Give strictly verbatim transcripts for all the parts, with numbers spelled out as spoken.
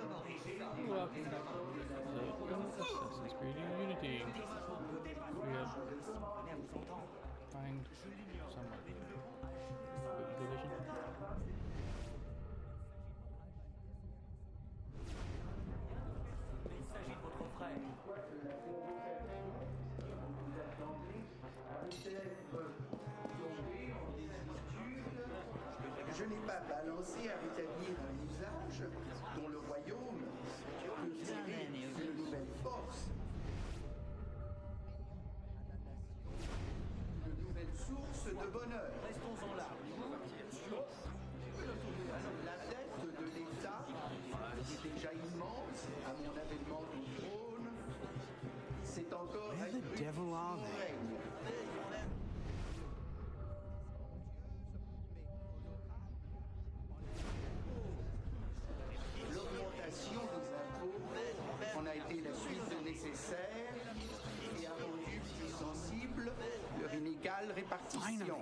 Welcome to Assassin's Creed Unity. We have find somewhere. Il s'agit de votre frère. Vous attendez à une célèbre tombée en désuétude. Je n'ai pas balancé à rétablir un usage dont le royaume peut tirer de nouvelles forces, de nouvelles sources de bonheur. Restons-en là. La dette de l'État, qui est déjà immense à mon avènement du trône, c'est encore accrue de mon règne. On a été la suite nécessaire et a rendu plus sensible leur inégale répartition.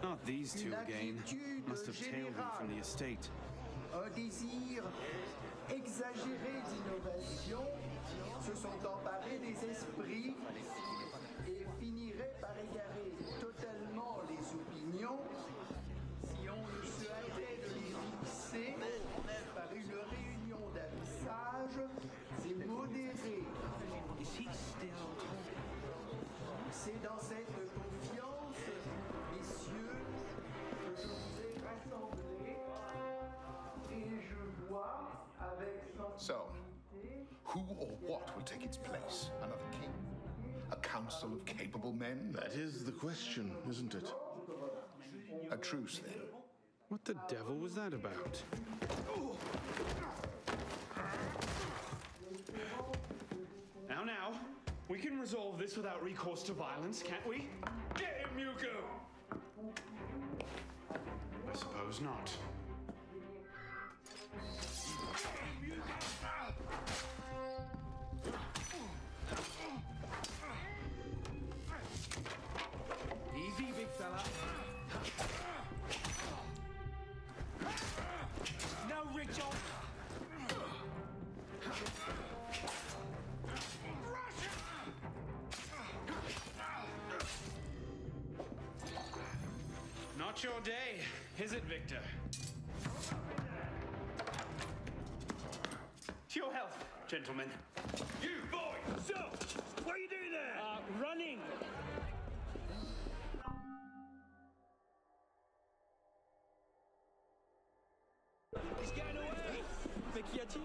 Not these two again. Must have tailed me from the estate. Un désir exagéré d'innovation se sont emparés des esprits et finiraient par égarer totalement les opinions si on ne se hâtait de les fixer par une réunion d'avis sages et modérés. C'est dans cette confiance, messieurs, que je vous ai rassemblés et je vois avec sensibilité. So, who or what will take its place? Another king? A council of capable men? That is the question, isn't it? A truce, then. What the devil was that about? Now, now, we can resolve this without recourse to violence, can't we? Get him, Yuko! I suppose not. Easy, big fella. No, Richard! Not your day, is it, Victor? To your health, gentlemen. You boy! So, what are you doing there? Uh, running! He's getting away! Mais qu'y a-t-il?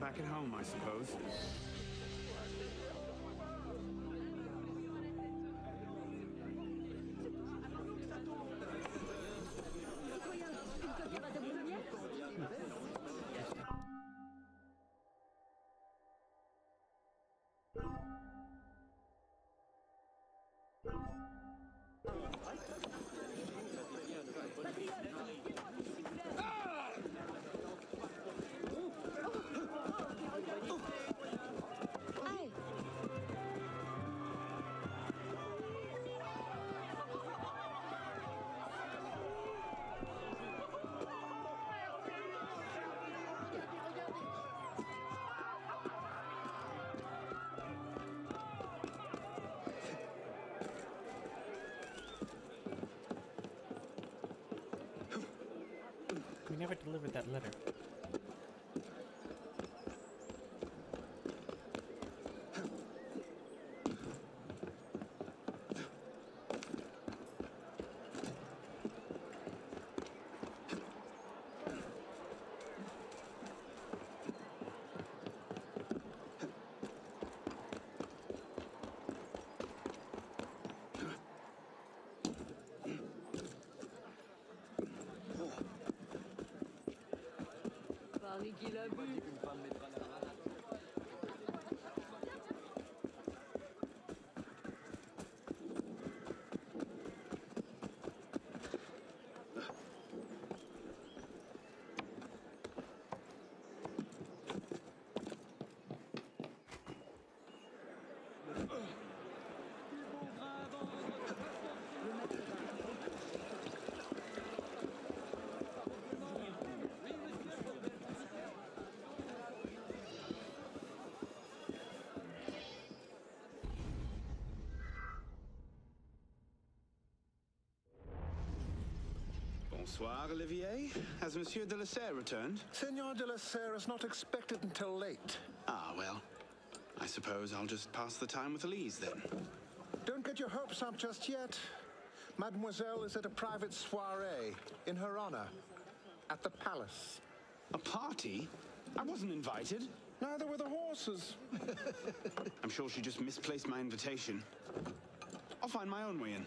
Back at home, I suppose. We never delivered that letter. qu'il a bu. Bonsoir, Olivier. Has Monsieur de la Serre returned? Senor de la Serre is not expected until late. Ah, well, I suppose I'll just pass the time with Elise, then. Don't get your hopes up just yet. Mademoiselle is at a private soirée in her honor at the palace. A party? I wasn't invited. Neither were the horses. I'm sure she just misplaced my invitation. I'll find my own way in.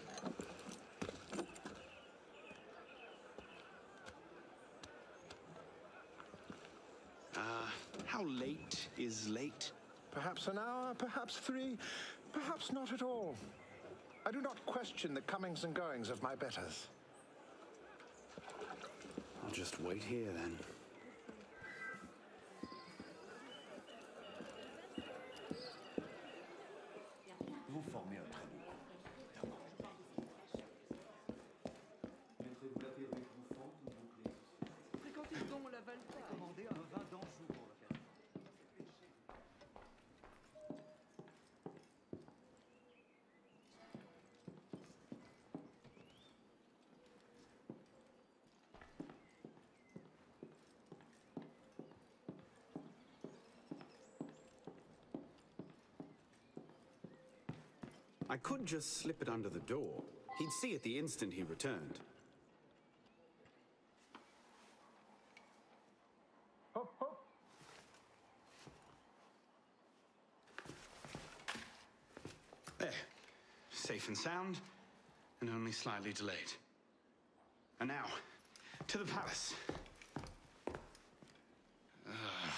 How late is late? Perhaps an hour, perhaps three, perhaps not at all. I do not question the comings and goings of my betters. I'll just wait here then. Vous formez un train. Mettez-vous la perruque bouffante ou bouclée. Fréquentez donc la Valta. Commandez un vin d'Anjou pour le faire. I could just slip it under the door. He'd see it the instant he returned. Hop, hop. There. Safe and sound, and only slightly delayed. And now, to the palace. Ugh.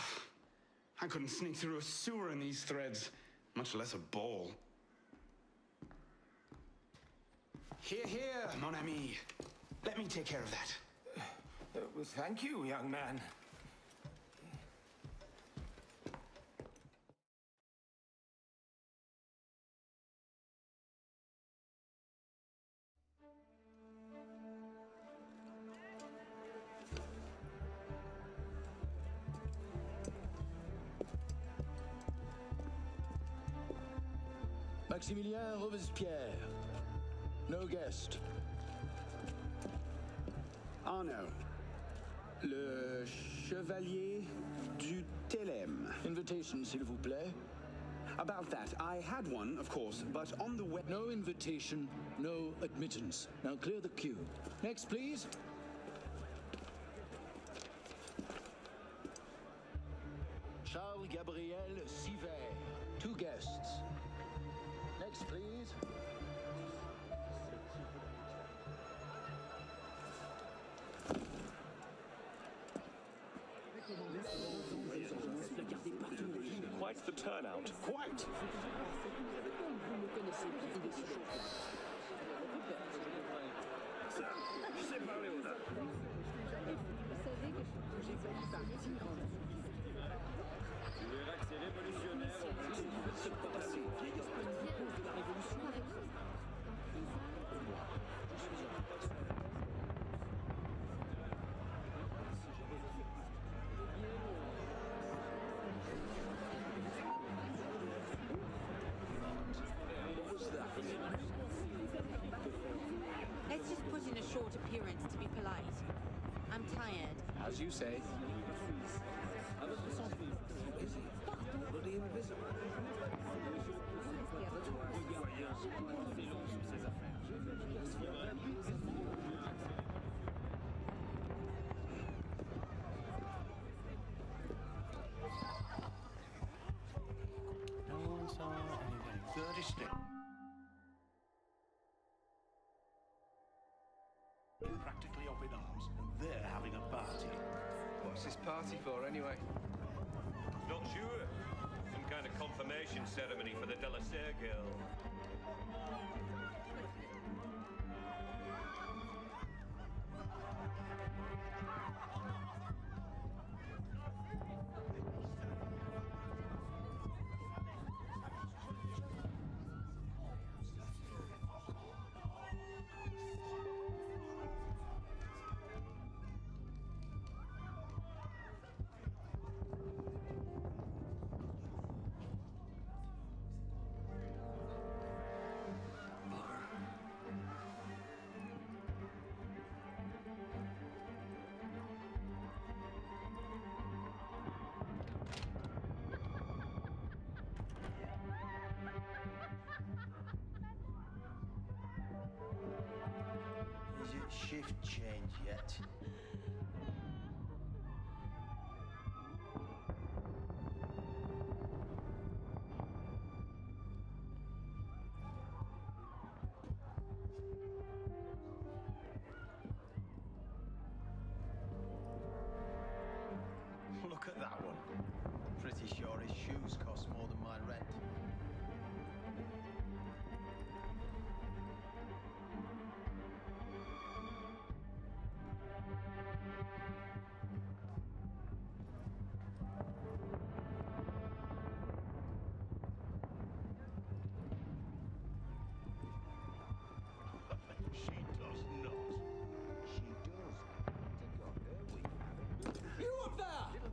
I couldn't sneak through a sewer in these threads, much less a ball. Here, here, mon ami. Let me take care of that. Uh, well, thank you, young man. Maximilien Robespierre. No guest. Arno. Le Chevalier du Telem. Invitation, s'il vous plaît. About that, I had one, of course, but on the way... No invitation, no admittance. Now clear the queue. Next, please. Charles Gabriel Sivet. Two guests. Next, please. Quite the turnout. Quite! Tu verras que c'est révolutionnaire. Let's just put in a short appearance to be polite. I'm tired. As you say. No one saw anything. Thirty steps. Practically up in arms, and they're having a party. What's What's this party for, anyway? Not sure. Some kind of confirmation ceremony for the De La Serre girl. Shift change yet. Look at that one. Pretty sure his shoes cost more than my rent.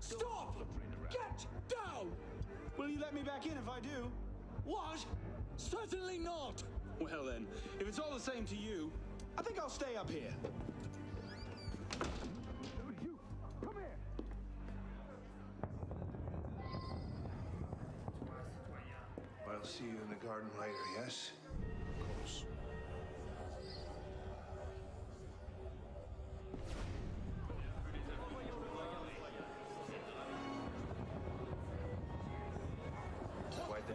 Stop! Get down! Will you let me back in if I do? What? Certainly not! Well then, if it's all the same to you, I think I'll stay up here. You, come here! I'll see you in the garden later, yes? Of course.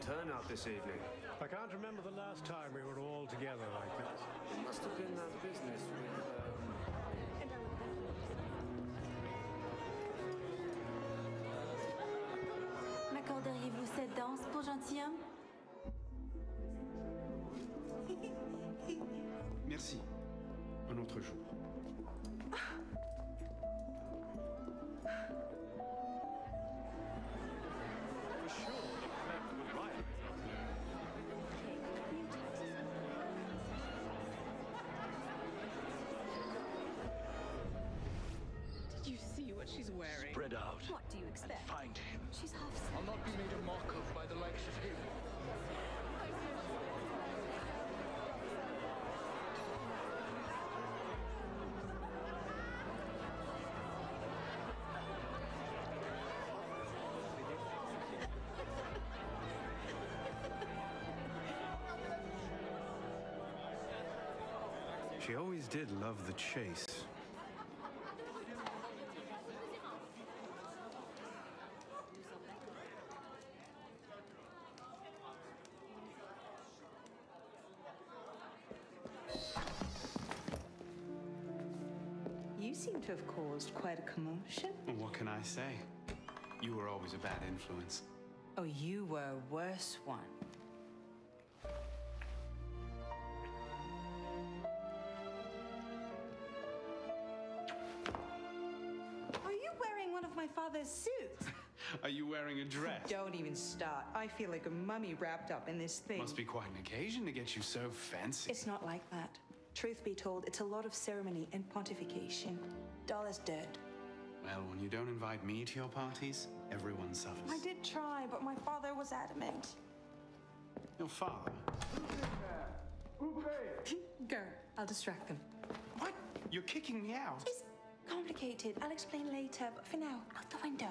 Turnout this evening. I can't remember the last time we were all together like this. It must have been that business with, um... M'accorderiez-vous cette danse pour gentilhomme? Merci. Un autre jour. Spread out. What do you expect? And find him. She's half asleep. I'll not be made a mock of by the likes of him. She always did love the chase. To have caused quite a commotion. Well, what can I say? You were always a bad influence. Oh, you were a worse one. Are you wearing one of my father's suits? Are you wearing a dress? Don't even start. I feel like a mummy wrapped up in this thing. Must be quite an occasion to get you so fancy. It's not like that. Truth be told, it's a lot of ceremony and pontification. Dull as dirt. Well, when you don't invite me to your parties, everyone suffers. I did try, but my father was adamant. Your father? Go, I'll distract them. What? You're kicking me out? It's complicated. I'll explain later, but for now, out the window.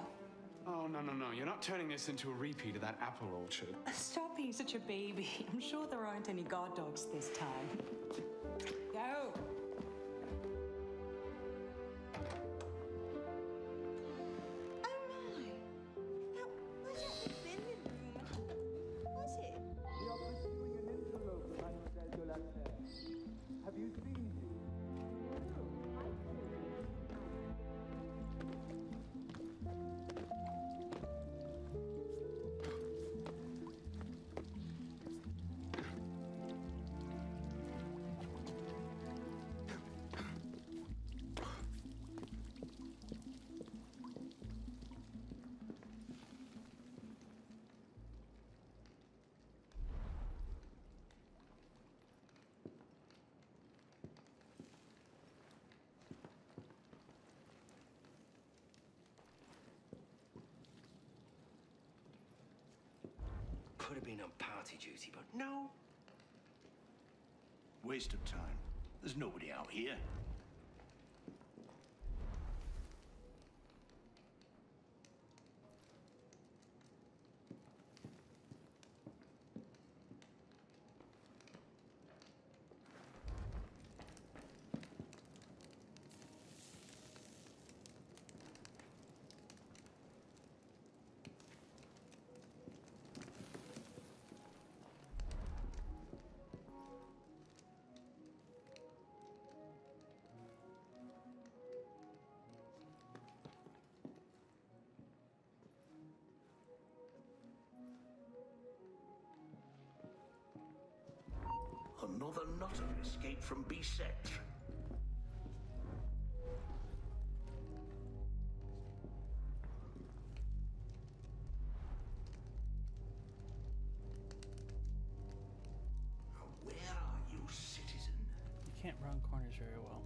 Oh, no, no, no. You're not turning this into a repeat of that apple orchard. Stop being such a baby. I'm sure there aren't any guard dogs this time. Go! Oh, my! Now, why has it been in the room at all? Was it? We are pursuing an interloper, Mademoiselle de la Serre. Have you seen him? No, I could have been on party duty, but no. Waste of time. There's nobody out here. Another nutter escaped from Bicetre. Where are you, citizen? You can't run corners very well.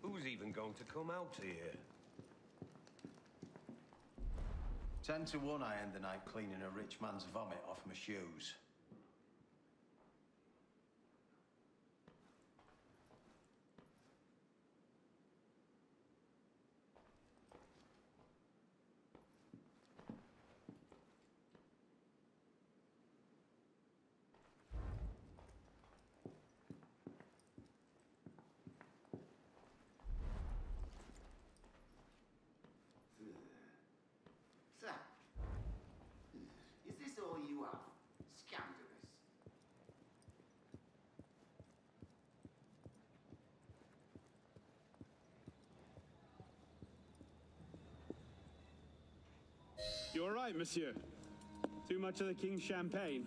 Who's even going to come out here? Ten to one I end the night cleaning a rich man's vomit off my shoes. You're right, monsieur. Too much of the king's champagne.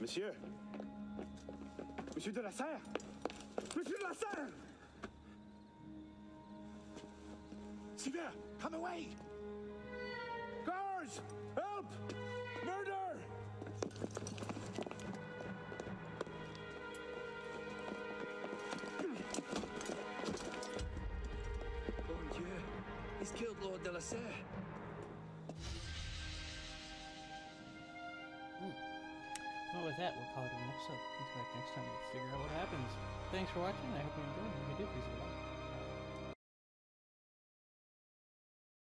Monsieur. Monsieur de la Serre. Monsieur de la Serre! Sivet, come away! Guards! Help! Murder! He's killed Lord de la Serre. Hmm. Well, with that, we'll call it an episode. We'll be back next time to figure out what happens. Thanks for watching. I hope you enjoyed it. If you did, please like.